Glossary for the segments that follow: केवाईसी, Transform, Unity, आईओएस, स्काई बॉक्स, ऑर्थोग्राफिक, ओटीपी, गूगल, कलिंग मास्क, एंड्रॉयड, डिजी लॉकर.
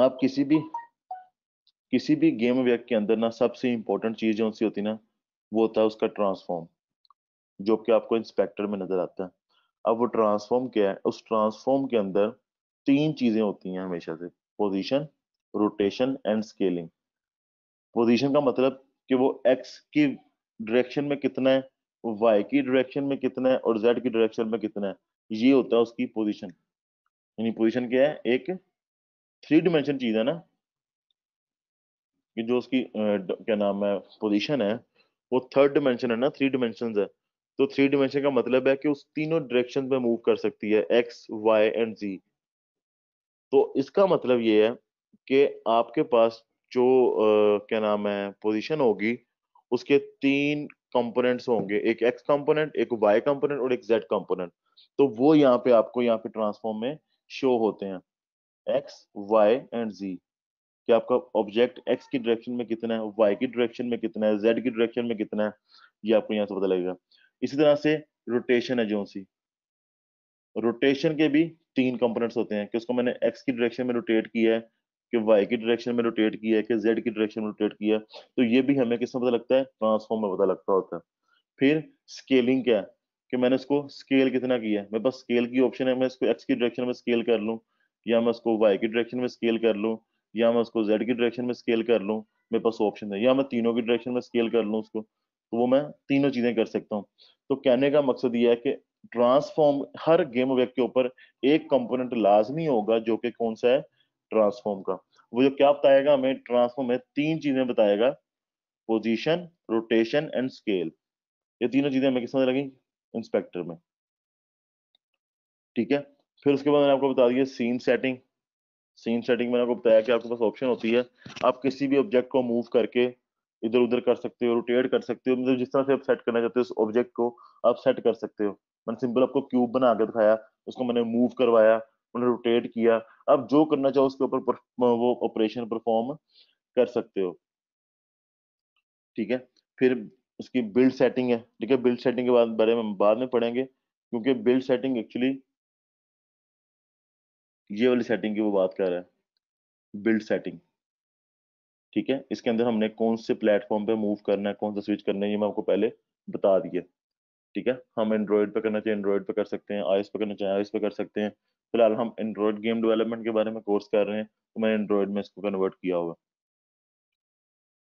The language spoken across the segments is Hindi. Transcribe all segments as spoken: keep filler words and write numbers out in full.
आप किसी भी किसी भी गेम वर्क के अंदर ना सबसे इंपॉर्टेंट चीज जो सी होती ना वो होता है उसका ट्रांसफॉर्म, जो कि आपको इंस्पेक्टर में नजर आता है। अब वो ट्रांसफॉर्म क्या है? उस ट्रांसफॉर्म के अंदर तीन चीजें होती हैं हमेशा से, position, rotation and scaling. Position का मतलब कि वो एक्स की डायरेक्शन में कितना है, वाई की डायरेक्शन में कितना है और जेड की डायरेक्शन में कितना है, ये होता है उसकी पोजीशन। यानी पोजीशन क्या है? एक थ्री डिमेंशन चीज है ना, कि जो उसकी क्या नाम है पोजीशन है वो थर्ड डिमेंशन है ना, थ्री डिमेंशन है। तो थ्री डिमेंशन का मतलब है कि उस तीनों डायरेक्शन में मूव कर सकती है, एक्स वाई एंड जी। तो इसका मतलब ये है कि आपके पास जो आ, क्या नाम है पोजीशन होगी उसके तीन कंपोनेंट्स होंगे, एक एक्स कंपोनेंट, एक वाई कंपोनेंट और एक जेड कंपोनेंट। तो वो यहाँ पे आपको यहाँ पे ट्रांसफॉर्म में शो होते हैं, एक्स वाई एंड जी, कि आपका ऑब्जेक्ट एक्स की डायरेक्शन में कितना है, वाई की डायरेक्शन में कितना है, जेड की डायरेक्शन में कितना है, ये आपको यहाँ से पता लगेगा। इसी तरह से रोटेशन है, जो सी रोटेशन के भी तीन कंपोनेंट्स होते हैं, कि उसको मैंने एक्स की डायरेक्शन में रोटेट किया है, कि वाई की डायरेक्शन में रोटेट किया है, कि जेड की डायरेक्शन में रोटेट किया है। तो ये भी हमें किसमें पता लगता है? ट्रांसफॉर्म में पता लगता होता है। फिर स्केलिंग क्या है? कि मैंने इसको स्केल कितना किया है, मेरे पास स्केल की ऑप्शन है, मैं इसको एक्स की डायरेक्शन में स्केल कर लूँ, या मैं उसको वाई की डायरेक्शन में स्केल कर लूँ, या मैं उसको जेड की डायरेक्शन में स्केल कर लूँ, मेरे पास ऑप्शन है, या मैं तीनों की डायरेक्शन में स्केल कर लूँ उसको। तो वो मैं तीनों चीजें कर सकता हूँ। तो कहने का मकसद ये है कि ट्रांसफॉर्म हर गेम ऑब्जेक्ट के ऊपर एक कंपोनेंट लाजमी होगा, जो कि कौन सा है? ट्रांसफॉर्म का। वो जो क्या बताएगा हमें? ट्रांसफॉर्म में तीन चीजें बताएगा, पोजीशन, रोटेशन एंड स्केल। ये तीनों चीजें हमें किसमें लगी? इंस्पेक्टर में। ठीक है। फिर उसके बाद मैंने आपको बता दिया सीन सेटिंग। सीन सेटिंग मैंने आपको बताया कि आपके पास ऑप्शन होती है, आप किसी भी ऑब्जेक्ट को मूव करके इधर उधर कर सकते हो, रोटेट कर सकते हो, मतलब जिस तरह से आप सेट करना चाहते हो उस ऑब्जेक्ट को आप सेट कर सकते हो। मैंने सिंपल आपको क्यूब बना के दिखाया, उसको मैंने मूव करवाया, मैंने रोटेट किया, आप जो करना चाहो उसके ऊपर वो ऑपरेशन परफॉर्म कर सकते हो। ठीक है। फिर उसकी बिल्ड सेटिंग है। ठीक है, बिल्ड सेटिंग के बाद बारे में बाद में पढ़ेंगे, क्योंकि बिल्ड सेटिंग एक्चुअली ये वाली सेटिंग की वो बात कर रहा है, बिल्ड सेटिंग। ठीक है, इसके अंदर हमने कौन से प्लेटफॉर्म पे मूव करना है, कौन सा स्विच करना है, ये मैं आपको पहले बता दिया। ठीक है, हम एंड्रॉयड पे करना चाहिए एंड्रॉयड पे कर सकते हैं, आईओएस पे करना चाहिए आईओएस पे कर सकते हैं। फिलहाल हम एंड्रॉयड गेम डेवलपमेंट के बारे में कोर्स कर रहे हैं, तो मैंने एंड्रॉयड में इसको कन्वर्ट किया हुआ।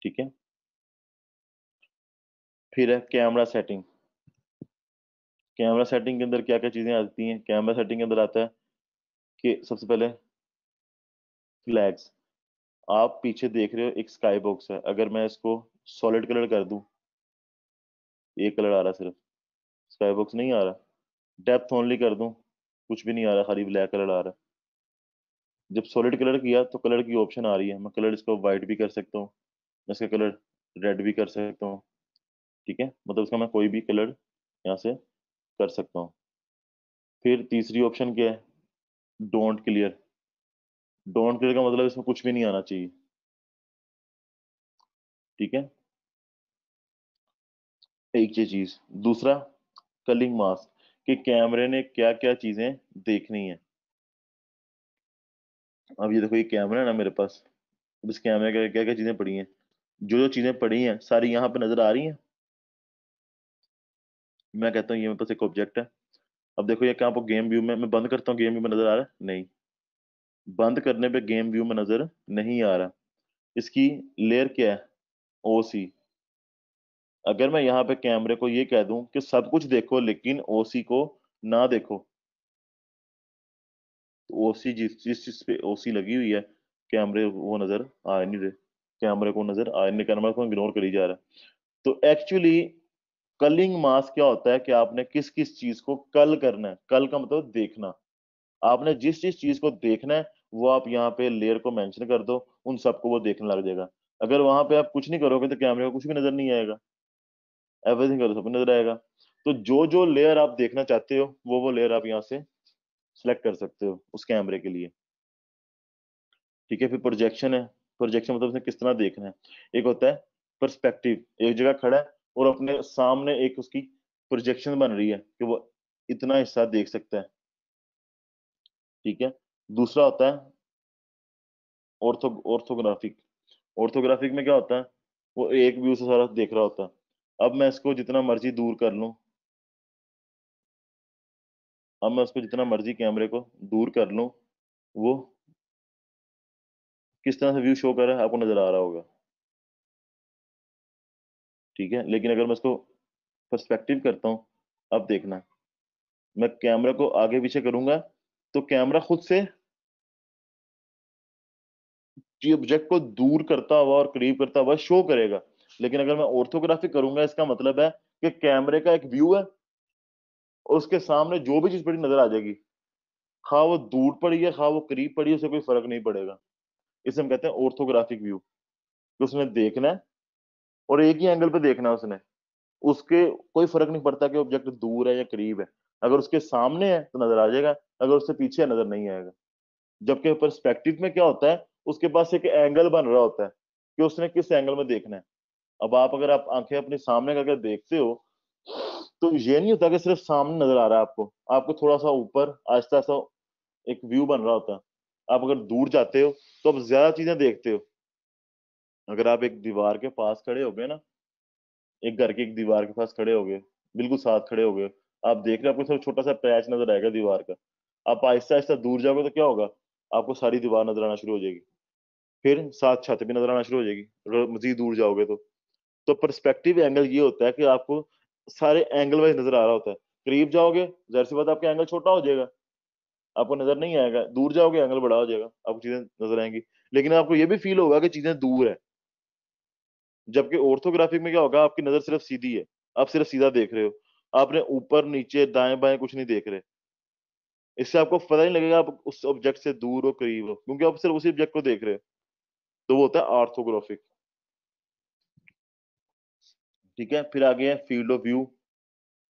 ठीक है। फिर है कैमरा सेटिंग। कैमरा सेटिंग के अंदर क्या क्या चीजें आती हैं? कैमरा सेटिंग के अंदर आता है कि सबसे पहले फ्लैग्स। आप पीछे देख रहे हो एक स्काई बॉक्स है, अगर मैं इसको सॉलिड कलर कर दूं, एक कलर आ रहा, सिर्फ स्काई बॉक्स नहीं आ रहा। डेप्थ ओनली कर दूं, कुछ भी नहीं आ रहा, खाली ब्लैक कलर आ रहा है। जब सॉलिड कलर किया तो कलर की ऑप्शन आ रही है, मैं कलर इसको वाइट भी कर सकता हूँ, मैं इसका कलर रेड भी कर सकता हूँ। ठीक है, मतलब इसका मैं कोई भी कलर यहाँ से कर सकता हूँ। फिर तीसरी ऑप्शन क्या है? Don't clear. डोंट क्लियर का मतलब इसमें कुछ भी नहीं आना चाहिए। ठीक है, एक ये चीज। दूसरा कलिंग मास्क, कि कैमरे ने क्या क्या चीजें देखनी है। अब ये देखो, ये कैमरा है ना मेरे पास, अब इस कैमरे का क्या क्या चीजें पड़ी हैं, जो जो चीजें पड़ी हैं सारी यहाँ पे नजर आ रही हैं। मैं कहता हूँ ये मेरे पास एक ऑब्जेक्ट है। अब देखो ये क्या आपको गेम व्यू में, मैं बंद करता हूँ, गेम व्यू में नजर आ रहा है? नहीं, बंद करने पे गेम व्यू में नजर नहीं आ रहा। इसकी लेयर क्या है? ओसी। अगर मैं यहाँ पे कैमरे को ये कह दूं कि सब कुछ देखो लेकिन ओसी को ना देखो, तो ओसी जिस जिस चीज पे ओसी लगी हुई है कैमरे वो नजर आ नहीं रहे, कैमरे को नजर आ नहीं, कैमरा को इग्नोर करी जा रहा है। तो एक्चुअली कलिंग मास्क क्या होता है कि आपने किस किस चीज को कल करना है। कल का मतलब देखना, आपने जिस जिस चीज को देखना है वो आप यहाँ पे लेयर को मेंशन कर दो, उन सबको वो देखने लग जाएगा। अगर वहां पे आप कुछ नहीं करोगे तो कैमरे को कुछ भी नजर नहीं आएगा, एवरीथिंग करो सब नजर आएगा। तो जो जो लेयर आप देखना चाहते हो वो वो लेयर आप यहाँ से सिलेक्ट कर सकते हो उस कैमरे के लिए। ठीक है। फिर प्रोजेक्शन है। प्रोजेक्शन मतलब उसने किस तरह देखना है। एक होता है परस्पेक्टिव, एक जगह खड़ा है और अपने सामने एक उसकी प्रोजेक्शन बन रही है कि वो इतना हिस्सा देख सकता है। ठीक है। दूसरा होता है ऑर्थोग्राफिक। ऑर्थोग्राफिक में क्या होता है, वो एक व्यू से सारा देख रहा होता है। अब मैं इसको जितना मर्जी दूर कर लूं, अब मैं उसको जितना मर्जी कैमरे को दूर कर लूं, वो किस तरह से व्यू शो कर रहा है आपको नजर आ रहा होगा, ठीक है। लेकिन अगर मैं इसको पर्सपेक्टिव करता हूँ, अब देखना मैं कैमरा को आगे पीछे करूंगा तो कैमरा खुद से ऑब्जेक्ट को दूर करता हुआ और करीब करता हुआ शो करेगा। लेकिन अगर मैं ऑर्थोग्राफिक करूंगा, इसका मतलब है कि कैमरे का एक व्यू है और उसके सामने जो भी चीज पड़ी नजर आ जाएगी, खा वो दूर पड़ी है खा वो करीब पड़ी है, उसे कोई फर्क नहीं पड़ेगा। इसे हम कहते हैं ऑर्थोग्राफिक व्यू। तो उसने देखना है और एक ही एंगल पे देखना है उसने, उसके कोई फर्क नहीं पड़ता कि ऑब्जेक्ट दूर है या करीब है। अगर उसके सामने है तो नजर आ जाएगा, अगर उससे पीछे है नजर नहीं आएगा। जबकि पर्सपेक्टिव में क्या होता है, उसके पास एक एंगल बन रहा होता है कि उसने किस एंगल में देखना है। अब आप अगर आप आंखें अपने सामने करके देखते हो तो ये नहीं होता कि सिर्फ सामने नजर आ रहा है आपको, आपको थोड़ा सा ऊपर आहिस्ता सा एक व्यू बन रहा होता है। आप अगर दूर जाते हो तो आप ज्यादा चीजें देखते हो। अगर आप एक दीवार के पास खड़े हो गए ना, एक घर की एक दीवार के पास खड़े हो गए, बिल्कुल साथ खड़े हो गए, आप देख रहे हो, आपको छोटा सा पैच नजर आएगा दीवार का। आप आहिस्ता आहिस्ता दूर जाओगे तो क्या होगा, आपको सारी दीवार नजर आना शुरू हो जाएगी, फिर साथ छत भी नजर आना शुरू हो जाएगी अगर मजीद दूर जाओगे तो। तो पर्सपेक्टिव एंगल ये होता है कि आपको सारे एंगल वाइज नजर आ रहा होता है। करीब जाओगे जहर सी बात आपका एंगल छोटा हो जाएगा, आपको नजर नहीं आएगा। दूर जाओगे एंगल बड़ा हो जाएगा, आपको चीजें नजर आएंगी, लेकिन आपको ये भी फील होगा कि चीजें दूर है। जबकि ऑर्थोग्राफिक में क्या होगा, आपकी नजर सिर्फ सीधी है, आप सिर्फ सीधा देख रहे हो, आपने ऊपर नीचे दाएं बाएं कुछ नहीं देख रहे। इससे आपको पता नहीं लगेगा आप उस ऑब्जेक्ट से दूर हो करीब हो, क्योंकि आप सिर्फ उसी ऑब्जेक्ट को देख रहे हो। तो वो होता है ऑर्थोग्राफिक, ठीक है। फिर आगे है फील्ड ऑफ व्यू,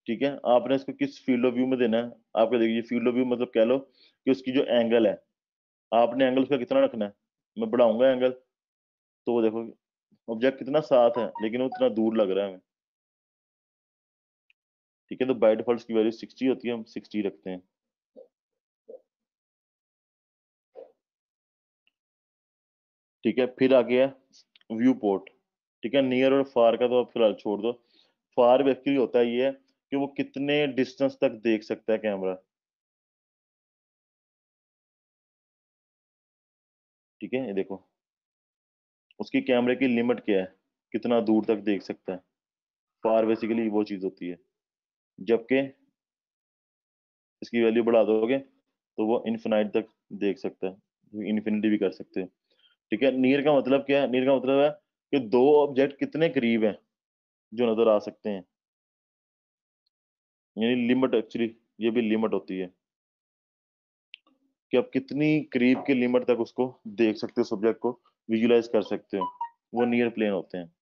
ठीक है। आपने इसको किस फील्ड ऑफ व्यू में देना है, आपको देखिए फील्ड ऑफ व्यू मतलब कह लो कि उसकी जो एंगल है, आपने एंगल उसका कितना रखना है। मैं बढ़ाऊंगा एंगल तो वो देखो ऑब्जेक्ट कितना साथ है, लेकिन वो उतना दूर लग रहा है हमें, ठीक है। तो बाय डिफॉल्ट की वैल्यू सिक्सटी होती है, हम सिक्सटी रखते हैं। ठीक है, फिर आ गया व्यू पोर्ट, ठीक है। नियर और फार का तो आप फिलहाल छोड़ दो। फार बेसिकली होता है ये है कि वो कितने डिस्टेंस तक देख सकता है कैमरा, ठीक है। ये देखो उसकी कैमरे की लिमिट क्या है, कितना दूर तक देख सकता है। फार बेसिकली वो चीज होती है। जबकि इसकी वैल्यू बढ़ा दोगे तो वो इन्फिनाइट तक देख सकता है, इन्फिनिटी भी कर सकते हैं, ठीक है। नियर का मतलब क्या है, नियर का मतलब है कि दो ऑब्जेक्ट कितने करीब हैं जो नजर आ सकते हैं, यानी लिमिट। एक्चुअली ये भी लिमिट होती है कि आप कितनी करीब की लिमिट तक उसको देख सकते हो, सब्जेक्ट को विजुलाइज कर सकते हो, वो नियर प्लेन होते हैं।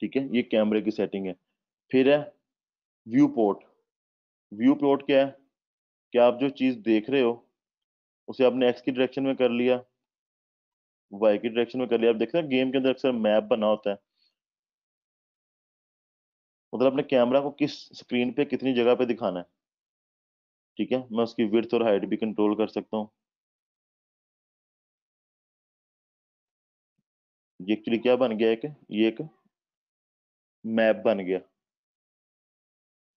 ठीक है, ये कैमरे की सेटिंग है। फिर है व्यू पोर्ट। व्यू पोर्ट क्या है कि आप जो चीज देख रहे हो उसे आपने एक्स की डायरेक्शन में कर लिया, वाई की डायरेक्शन में कर लिया। आप देखते हैं गेम के अंदर अक्सर मैप बना होता है, मतलब अपने कैमरा को किस स्क्रीन पे कितनी जगह पे दिखाना है, ठीक है। मैं उसकी विड्थ और हाइट भी कंट्रोल कर सकता हूँ। ये एक्चुअली क्या बन गया, एक ये एक मैप बन गया,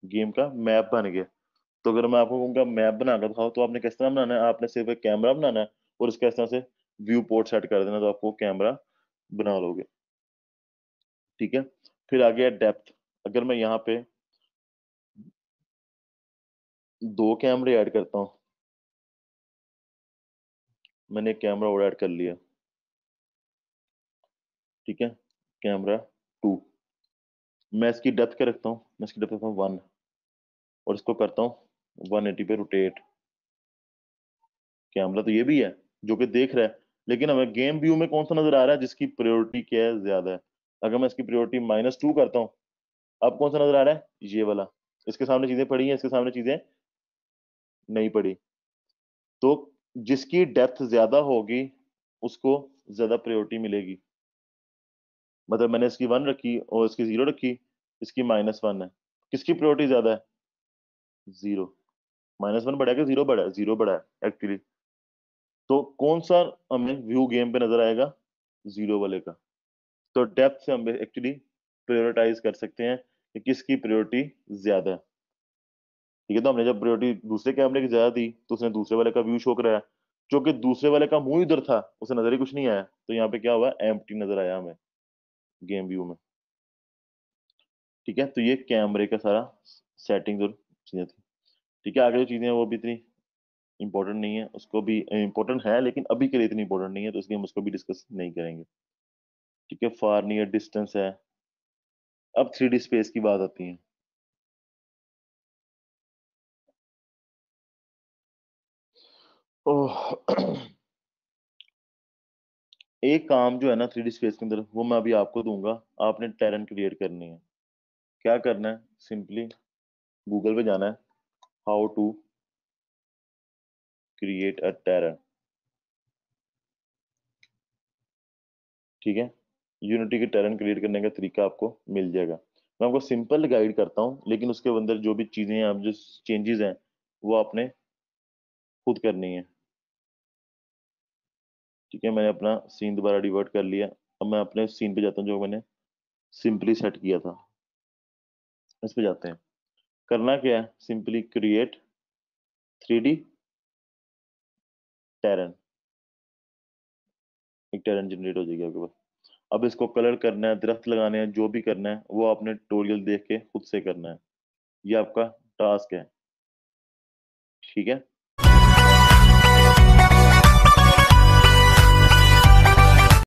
गेम का मैप बन गया। तो अगर मैं आपको कहूँगा मैप बना कर दिखाओ तो आपने किस तरह बनाना है, आपने सिर्फ एक कैमरा बनाना है और इसका इस तरह से व्यू पोर्ट सेट कर देना, तो आपको कैमरा बना लोगे, ठीक है। फिर आ गया डेप्थ। अगर मैं यहाँ पे दो कैमरे ऐड करता हूँ, मैंने एक कैमरा और ऐड कर लिया, ठीक है, कैमरा टू। मैं इसकी डेप्थ क्या रखता हूँ, मैं इसकी डेप्थ रखता हूँ वन और इसको करता हूँ वन एटी पे रोटेट। कैमरा तो ये भी है जो कि देख रहा है, लेकिन हमें गेम व्यू में कौन सा नजर आ रहा है जिसकी प्रायोरिटी क्या है, ज्यादा है। अगर मैं इसकी प्रायोरिटी माइनस टू करता हूँ, अब कौन सा नजर आ रहा है, ये वाला। इसके सामने चीजें पड़ी हैं, इसके सामने चीजें नहीं पड़ी। तो जिसकी डेप्थ ज्यादा होगी उसको ज्यादा प्रायोरिटी मिलेगी। मतलब मैंने इसकी वन रखी और इसकी जीरो रखी, इसकी माइनस वन है, किसकी प्रायोरिटी ज्यादा है, जीरो। माइनस वन बढ़ा है कि जीरो बढ़ा है? जीरो बढ़ा है एक्चुअली। तो कौन सा हमें व्यू गेम पे नजर आएगा? जीरो वाले का। तो डेप्थ से हम एक्चुअली प्रायोरिटाइज कर सकते हैं कि किसकी प्रायोरिटी ज्यादा है। ठीक है, तो हमने जब प्रायोरिटी दूसरे कैमरे की ज्यादा दी तो उसने दूसरे वाले का व्यू शो कराया, जो कि दूसरे वाले का मुंह इधर था, उसे नजर ही कुछ नहीं आया। तो यहाँ पे क्या हुआ? एम्प्टी नजर आया हमें गेम व्यू में। ठीक है, तो ये कैमरे का सारा सेटिंग और चीजें थी। ठीक है, आगे जो चीजें हैं वो भी इतनी इंपॉर्टेंट नहीं है, उसको भी इंपॉर्टेंट है लेकिन अभी के लिए इतनी इंपॉर्टेंट नहीं है, तो इसलिए हम उसको भी डिस्कस नहीं करेंगे। ठीक है, फार नियर डिस्टेंस है। अब थ्री डी स्पेस की बात आती है। एक काम जो है ना थ्री डी स्पेस के अंदर वो मैं अभी आपको दूंगा, आपने टेरेन क्रिएट करनी है। क्या करना है? सिंपली गूगल पे जाना है, how to create a terrain. ठीक है, यूनिटी के टेरेन क्रिएट करने का तरीका आपको मिल जाएगा। मैं आपको सिंपल गाइड करता हूँ, लेकिन उसके अंदर जो भी चीजें हैं, आप जो चेंजेस हैं वो आपने खुद करनी है। ठीक है, मैंने अपना सीन दोबारा डिवर्ट कर लिया। अब मैं अपने सीन पे जाता हूँ जो मैंने सिंपली सेट किया था, इस पे जाते हैं। करना क्या है? Simply create three D terrain, एक टेरेन जनरेट हो जाएगी आपके पास। अब इसको कलर करना है, दरख्त लगाने हैं, जो भी करना है वो आपने ट्यूटोरियल देख के खुद से करना है, ये आपका टास्क है। ठीक है,